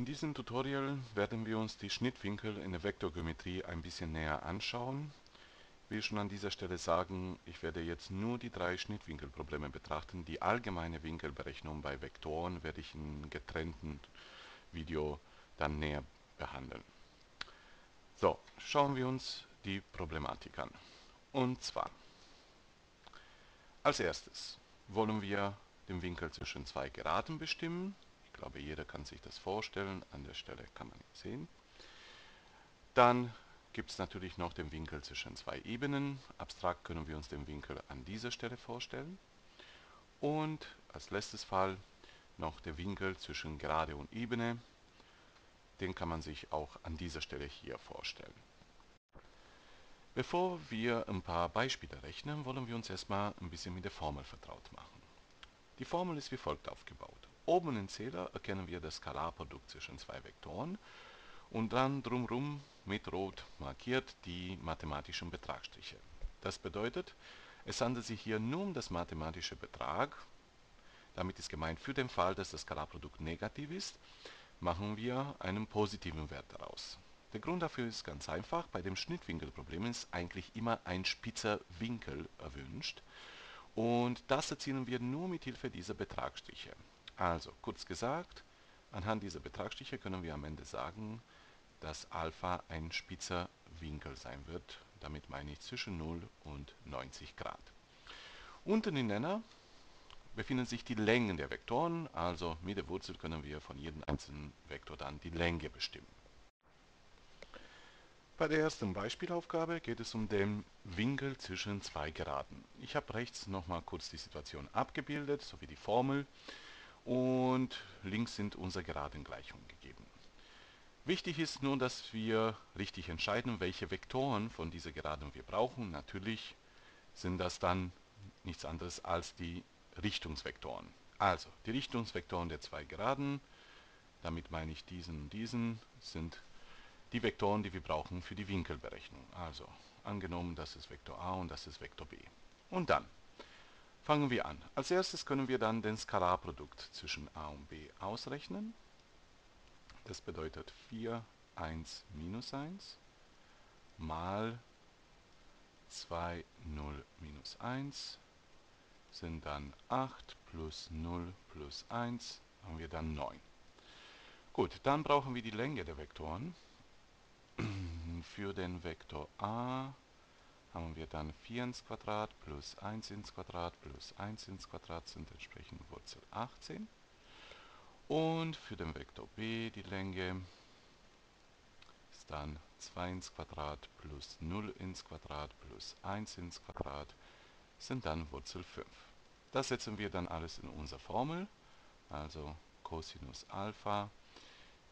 In diesem Tutorial werden wir uns die Schnittwinkel in der Vektorgeometrie ein bisschen näher anschauen. Ich will schon an dieser Stelle sagen, ich werde jetzt nur die drei Schnittwinkelprobleme betrachten. Die allgemeine Winkelberechnung bei Vektoren werde ich in einem getrennten Video dann näher behandeln. So, schauen wir uns die Problematik an. Und zwar, als erstes wollen wir den Winkel zwischen zwei Geraden bestimmen. Ich glaube, jeder kann sich das vorstellen. An der Stelle kann man ihn sehen. Dann gibt es natürlich noch den Winkel zwischen zwei Ebenen. Abstrakt können wir uns den Winkel an dieser Stelle vorstellen. Und als letztes Fall noch der Winkel zwischen Gerade und Ebene. Den kann man sich auch an dieser Stelle hier vorstellen. Bevor wir ein paar Beispiele rechnen, wollen wir uns erstmal ein bisschen mit der Formel vertraut machen. Die Formel ist wie folgt aufgebaut. Oben im Zähler erkennen wir das Skalarprodukt zwischen zwei Vektoren. Und dann drumherum mit Rot markiert die mathematischen Betragsstriche. Das bedeutet, es handelt sich hier nur um das mathematische Betrag. Damit ist gemeint, für den Fall, dass das Skalarprodukt negativ ist, machen wir einen positiven Wert daraus. Der Grund dafür ist ganz einfach. Bei dem Schnittwinkelproblem ist eigentlich immer ein spitzer Winkel erwünscht. Und das erzielen wir nur mit Hilfe dieser Betragsstriche. Also, kurz gesagt, anhand dieser Betragsstriche können wir am Ende sagen, dass Alpha ein spitzer Winkel sein wird. Damit meine ich zwischen 0 und 90 Grad. Unten im Nenner befinden sich die Längen der Vektoren, also mit der Wurzel können wir von jedem einzelnen Vektor dann die Länge bestimmen. Bei der ersten Beispielaufgabe geht es um den Winkel zwischen zwei Geraden. Ich habe rechts nochmal kurz die Situation abgebildet, sowie die Formel, und links sind unsere Geradengleichungen gegeben. Wichtig ist nur, dass wir richtig entscheiden, welche Vektoren von dieser Geraden wir brauchen. Natürlich sind das dann nichts anderes als die Richtungsvektoren. Also, die Richtungsvektoren der zwei Geraden, damit meine ich diesen und diesen, sind die Vektoren, die wir brauchen für die Winkelberechnung. Also, angenommen, das ist Vektor A und das ist Vektor B. Und dann fangen wir an. Als erstes können wir dann den Skalarprodukt zwischen A und B ausrechnen. Das bedeutet 4, 1, minus 1 mal 2, 0, minus 1 sind dann 8 plus 0 plus 1, haben wir dann 9. Gut, dann brauchen wir die Länge der Vektoren. Für den Vektor A haben wir dann 4 ins Quadrat plus 1 ins Quadrat plus 1 ins Quadrat sind entsprechend Wurzel 18. Und für den Vektor B die Länge ist dann 2 ins Quadrat plus 0 ins Quadrat plus 1 ins Quadrat sind dann Wurzel 5. Das setzen wir dann alles in unsere Formel. Also Cosinus Alpha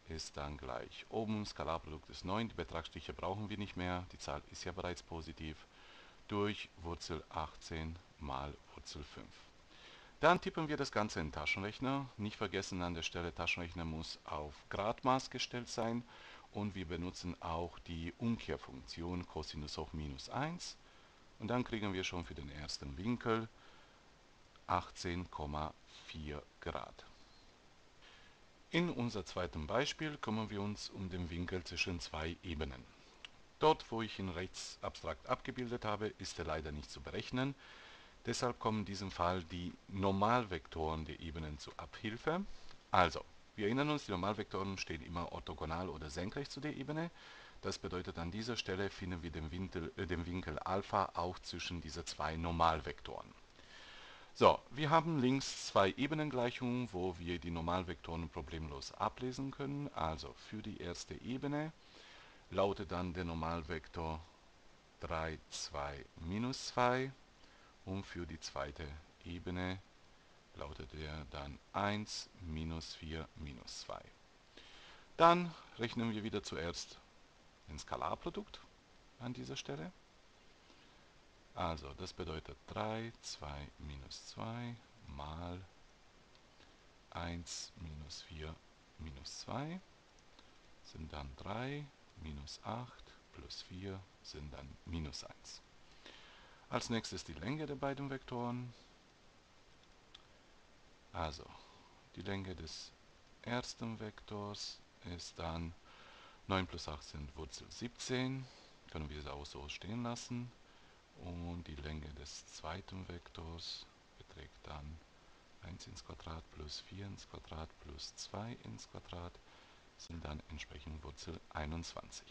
ist dann gleich oben, Skalarprodukt ist 9, die Betragsstriche brauchen wir nicht mehr, die Zahl ist ja bereits positiv, durch Wurzel 18 mal Wurzel 5. Dann tippen wir das Ganze in den Taschenrechner. Nicht vergessen, an der Stelle Taschenrechner muss auf Gradmaß gestellt sein und wir benutzen auch die Umkehrfunktion Cosinus hoch minus 1 und dann kriegen wir schon für den ersten Winkel 18,4 Grad. In unserem zweiten Beispiel kümmern wir uns um den Winkel zwischen zwei Ebenen. Dort, wo ich ihn rechts abstrakt abgebildet habe, ist er leider nicht zu berechnen. Deshalb kommen in diesem Fall die Normalvektoren der Ebenen zur Abhilfe. Also, wir erinnern uns, die Normalvektoren stehen immer orthogonal oder senkrecht zu der Ebene. Das bedeutet, an dieser Stelle finden wir den Winkel Alpha auch zwischen diesen zwei Normalvektoren. So, wir haben links zwei Ebenengleichungen, wo wir die Normalvektoren problemlos ablesen können. Also für die erste Ebene lautet dann der Normalvektor 3, 2, minus 2 und für die zweite Ebene lautet er dann 1, minus 4, minus 2. Dann rechnen wir wieder zuerst den Skalarprodukt an dieser Stelle. Also, das bedeutet 3, 2, minus 2 mal 1, minus 4, minus 2 sind dann 3, minus 8, plus 4 sind dann minus 1. Als nächstes die Länge der beiden Vektoren. Also, die Länge des ersten Vektors ist dann 9 plus 18 Wurzel 17. Können wir es auch so stehen lassen. Und die Länge des zweiten Vektors beträgt dann 1 ins Quadrat plus 4 ins Quadrat plus 2 ins Quadrat, sind dann entsprechend Wurzel 21.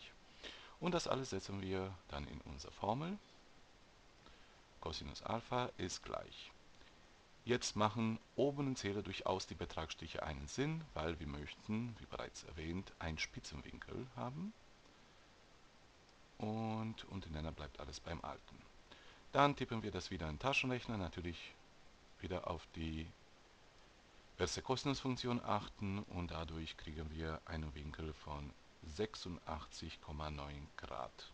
Und das alles setzen wir dann in unsere Formel. Cosinus Alpha ist gleich. Jetzt machen oberen Zähler durchaus die Betragsstriche einen Sinn, weil wir möchten, wie bereits erwähnt, einen Spitzenwinkel haben. Und unten Nenner bleibt alles beim Alten. Dann tippen wir das wieder in den Taschenrechner, natürlich wieder auf die erste Kosinusfunktion achten, und dadurch kriegen wir einen Winkel von 86,9 Grad.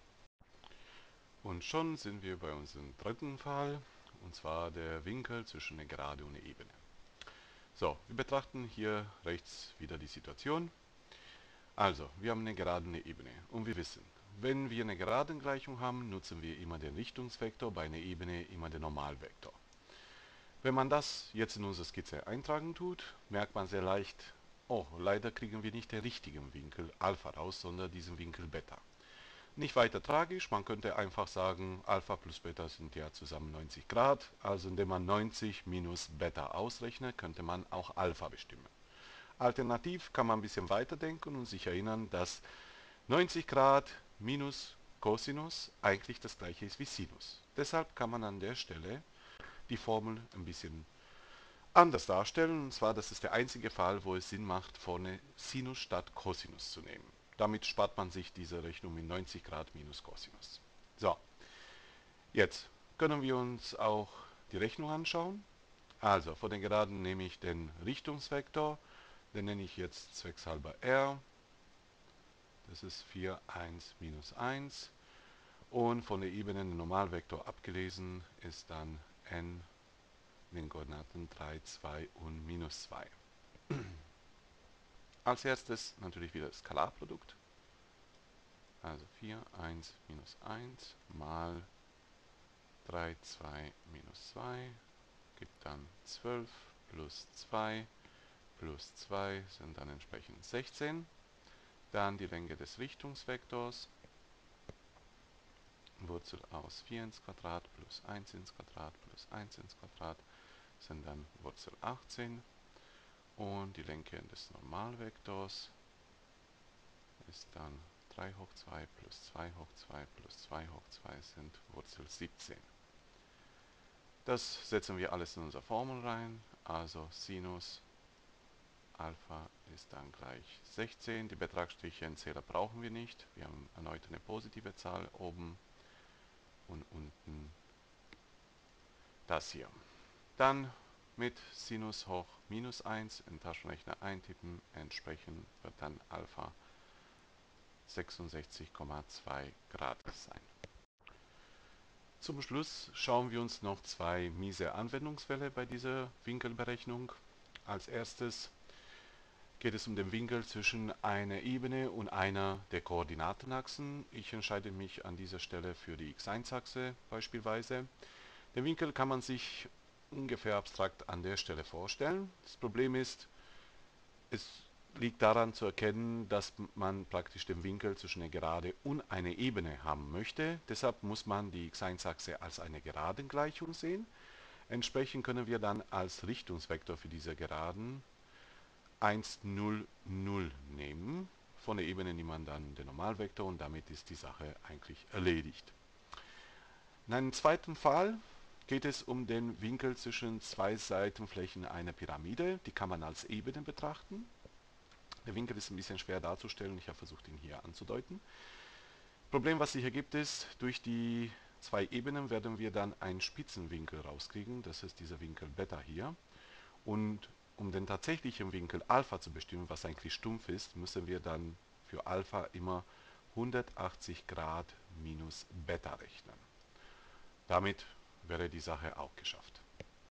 Und schon sind wir bei unserem dritten Fall, und zwar der Winkel zwischen einer Gerade und einer Ebene. So, wir betrachten hier rechts wieder die Situation. Also, wir haben eine Gerade und eine Ebene, und wir wissen, wenn wir eine Geradengleichung haben, nutzen wir immer den Richtungsvektor, bei einer Ebene immer den Normalvektor. Wenn man das jetzt in unsere Skizze eintragen tut, merkt man sehr leicht, oh, leider kriegen wir nicht den richtigen Winkel Alpha raus, sondern diesen Winkel Beta. Nicht weiter tragisch, man könnte einfach sagen, Alpha plus Beta sind ja zusammen 90 Grad, also indem man 90 minus Beta ausrechnet, könnte man auch Alpha bestimmen. Alternativ kann man ein bisschen weiterdenken und sich erinnern, dass 90 Grad minus Cosinus eigentlich das gleiche ist wie Sinus. Deshalb kann man an der Stelle die Formel ein bisschen anders darstellen. Und zwar, das ist der einzige Fall, wo es Sinn macht, vorne Sinus statt Cosinus zu nehmen. Damit spart man sich diese Rechnung mit 90 Grad minus Cosinus. So, jetzt können wir uns auch die Rechnung anschauen. Also, von den Geraden nehme ich den Richtungsvektor. Den nenne ich jetzt zweckshalber R. Das ist 4, 1, minus 1. Und von der Ebene den Normalvektor abgelesen ist dann n in den Koordinaten 3, 2 und minus 2. Als erstes natürlich wieder das Skalarprodukt. Also 4, 1, minus 1 mal 3, 2, minus 2 gibt dann 12 plus 2 sind dann entsprechend 16. Dann die Länge des Richtungsvektors, Wurzel aus 4 ins Quadrat plus 1 ins Quadrat plus 1 ins Quadrat sind dann Wurzel 18. Und die Länge des Normalvektors ist dann 3 hoch 2 plus 2 hoch 2 plus 2 hoch 2 sind Wurzel 17. Das setzen wir alles in unsere Formel rein, also Sinus Alpha ist dann gleich 16. Die Betragsstriche in Zähler brauchen wir nicht. Wir haben erneut eine positive Zahl oben und unten das hier. Dann mit Sinus hoch minus 1 in den Taschenrechner eintippen. Entsprechend wird dann Alpha 66,2 Grad sein. Zum Schluss schauen wir uns noch zwei miese Anwendungsfälle bei dieser Winkelberechnung. Als erstes geht es um den Winkel zwischen einer Ebene und einer der Koordinatenachsen. Ich entscheide mich an dieser Stelle für die x1-Achse beispielsweise. Den Winkel kann man sich ungefähr abstrakt an der Stelle vorstellen. Das Problem ist, es liegt daran zu erkennen, dass man praktisch den Winkel zwischen einer Gerade und einer Ebene haben möchte. Deshalb muss man die x1-Achse als eine Geradengleichung sehen. Entsprechend können wir dann als Richtungsvektor für diese Geraden 1, 0, 0 nehmen. Von der Ebene nimmt man dann den Normalvektor und damit ist die Sache eigentlich erledigt. In einem zweiten Fall geht es um den Winkel zwischen zwei Seitenflächen einer Pyramide. Die kann man als Ebene betrachten. Der Winkel ist ein bisschen schwer darzustellen. Ich habe versucht, ihn hier anzudeuten. Problem, was sich ergibt, ist, durch die zwei Ebenen werden wir dann einen Spitzenwinkel rauskriegen. Das ist dieser Winkel Beta hier. Und um den tatsächlichen Winkel Alpha zu bestimmen, was eigentlich stumpf ist, müssen wir dann für Alpha immer 180 Grad minus Beta rechnen. Damit wäre die Sache auch geschafft.